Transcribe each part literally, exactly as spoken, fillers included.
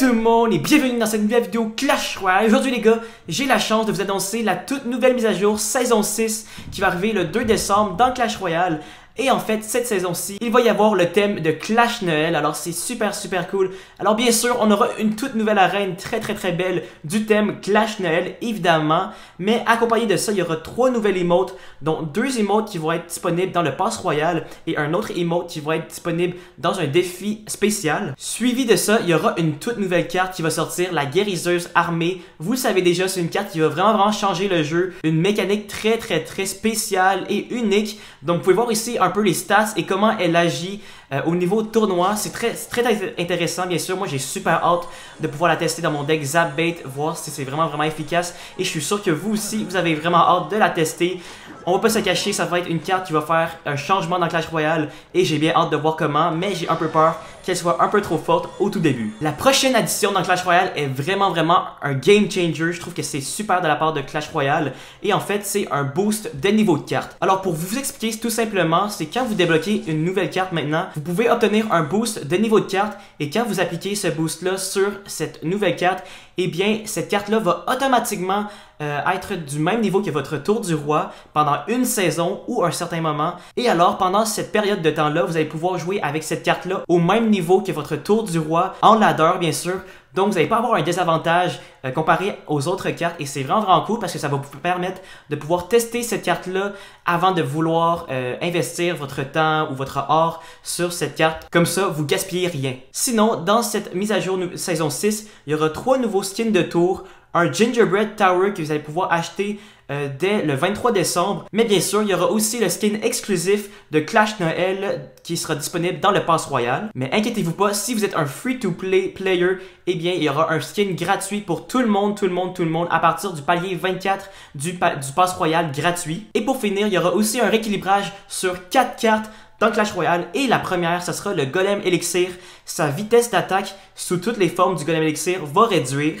tout le monde et bienvenue dans cette nouvelle vidéo Clash Royale. Aujourd'hui les gars, j'ai la chance de vous annoncer la toute nouvelle mise à jour saison six qui va arriver le deux décembre dans Clash Royale. Et en fait, cette saison-ci, il va y avoir le thème de Clash Noël, alors c'est super super cool. Alors bien sûr, on aura une toute nouvelle arène très très très belle du thème Clash Noël, évidemment. Mais accompagné de ça, il y aura trois nouvelles emotes, dont deux emotes qui vont être disponibles dans le pass royal et un autre emote qui va être disponible dans un défi spécial. Suivi de ça, il y aura une toute nouvelle carte qui va sortir, la Guériseuse armée. Vous le savez déjà, c'est une carte qui va vraiment vraiment changer le jeu. Une mécanique très très très spéciale et unique. Donc vous pouvez voir ici un Un peu les stats et comment elle agit euh, au niveau tournoi. C'est très, très intéressant, bien sûr. Moi, j'ai super hâte de pouvoir la tester dans mon deck Zap Bait, voir si c'est vraiment, vraiment efficace. Et je suis sûr que vous aussi, vous avez vraiment hâte de la tester. On va pas se cacher, ça va être une carte qui va faire un changement dans Clash Royale et j'ai bien hâte de voir comment, mais j'ai un peu peur qu'elle soit un peu trop forte au tout début. La prochaine addition dans Clash Royale est vraiment, vraiment un game changer. Je trouve que c'est super de la part de Clash Royale et en fait, c'est un boost de niveau de carte. Alors, pour vous expliquer tout simplement, c'est quand vous débloquez une nouvelle carte maintenant, vous pouvez obtenir un boost de niveau de carte et quand vous appliquez ce boost-là sur cette nouvelle carte, eh bien, cette carte-là va automatiquement euh, être du même niveau que votre tour du roi pendant une saison ou un certain moment. Et alors, pendant cette période de temps-là, vous allez pouvoir jouer avec cette carte-là au même niveau que votre tour du roi, en ladder, bien sûr. Donc, vous n'allez pas avoir un désavantage euh, comparé aux autres cartes et c'est vraiment, vraiment cool parce que ça va vous permettre de pouvoir tester cette carte-là avant de vouloir euh, investir votre temps ou votre or sur cette carte. Comme ça, vous gaspillez rien. Sinon, dans cette mise à jour saison six, il y aura trois nouveaux skins de tour, un Gingerbread Tower que vous allez pouvoir acheter euh, dès le vingt-trois décembre. Mais bien sûr, il y aura aussi le skin exclusif de Clash Noël qui sera disponible dans le pass royal. Mais inquiétez-vous pas, si vous êtes un free-to-play player, eh bien, il y aura un skin gratuit pour tout le monde, tout le monde, tout le monde, à partir du palier vingt-quatre du, pa du pass royal gratuit. Et pour finir, il y aura aussi un rééquilibrage sur quatre cartes dans Clash Royale. Et la première, ce sera le Golem Elixir. Sa vitesse d'attaque sous toutes les formes du Golem Elixir va réduire.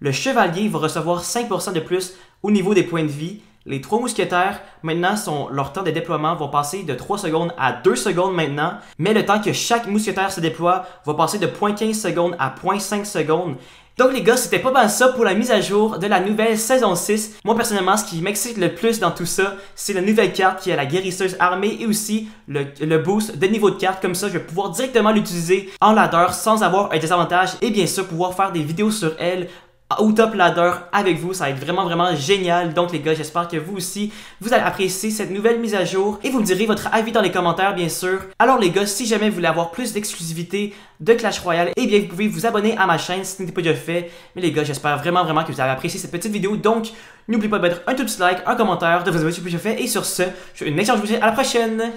Le chevalier va recevoir cinq pour cent de plus au niveau des points de vie. Les trois mousquetaires, maintenant, sont, leur temps de déploiement va passer de trois secondes à deux secondes maintenant. Mais le temps que chaque mousquetaire se déploie va passer de zéro point quinze secondes à zéro point cinq secondes. Donc les gars, c'était pas mal ça pour la mise à jour de la nouvelle saison six. Moi personnellement, ce qui m'excite le plus dans tout ça, c'est la nouvelle carte qui est la Guérisseuse armée et aussi le, le boost de niveau de carte. Comme ça, je vais pouvoir directement l'utiliser en ladder sans avoir un désavantage et bien sûr pouvoir faire des vidéos sur elle au top ladder avec vous, ça va être vraiment vraiment génial. Donc les gars, j'espère que vous aussi vous allez apprécier cette nouvelle mise à jour et vous me direz votre avis dans les commentaires bien sûr. Alors les gars, si jamais vous voulez avoir plus d'exclusivité de Clash Royale, eh bien vous pouvez vous abonner à ma chaîne si ce n'est pas déjà fait. Mais les gars, j'espère vraiment vraiment que vous avez apprécié cette petite vidéo. Donc n'oubliez pas de mettre un tout petit like, un commentaire, de vous abonner si ce n'est pas déjà fait. Et sur ce, je vous souhaite une excellente journée, à la prochaine.